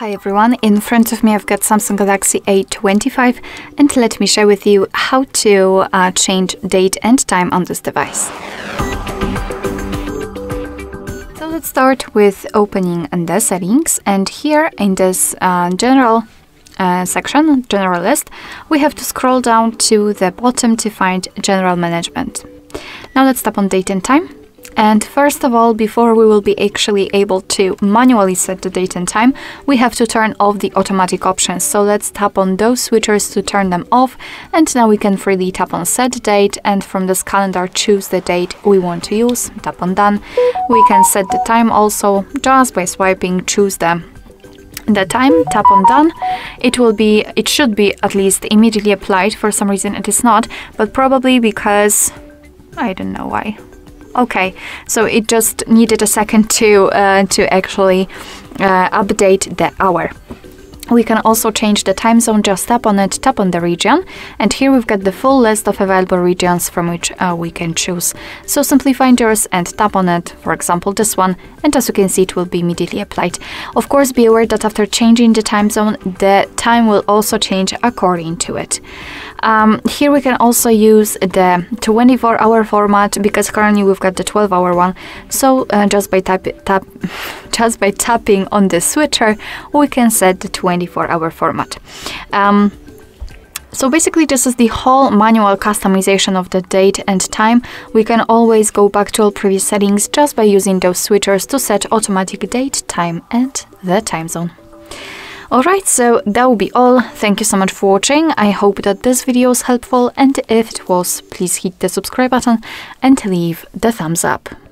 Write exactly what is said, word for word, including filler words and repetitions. Hi everyone, in front of me I've got Samsung Galaxy A twenty-five and let me share with you how to uh, change date and time on this device. So let's start with opening the settings, and here in this uh, general uh, section, general list, we have to scroll down to the bottom to find general management. Now let's tap on date and time. And first of all, before we will be actually able to manually set the date and time, we have to turn off the automatic options. So let's tap on those switchers to turn them off. And now we can freely tap on set date, and from this calendar choose the date we want to use. Tap on done. We can set the time also just by swiping, choose the, the time, tap on done. It will be, it should be at least immediately applied. For some reason it is not, but probably because I don't know why. Okay, so it just needed a second to uh, to actually uh, update the hour. We can also change the time zone, just tap on it, tap on the region, and here we've got the full list of available regions from which uh, we can choose. So simply find yours and tap on it, for example this one, and as you can see it will be immediately applied. Of course, be aware that after changing the time zone, the time will also change according to it. Um, here we can also use the twenty-four hour format, because currently we've got the twelve hour one. So uh, just by tap, tap, just by tapping on the switcher, we can set the twenty-four hour format. Um, So basically this is the whole manual customization of the date and time. We can always go back to all previous settings just by using those switchers to set automatic date, time and the time zone. Alright, so that will be all. Thank you so much for watching. I hope that this video was helpful, and if it was, please hit the subscribe button and leave the thumbs up.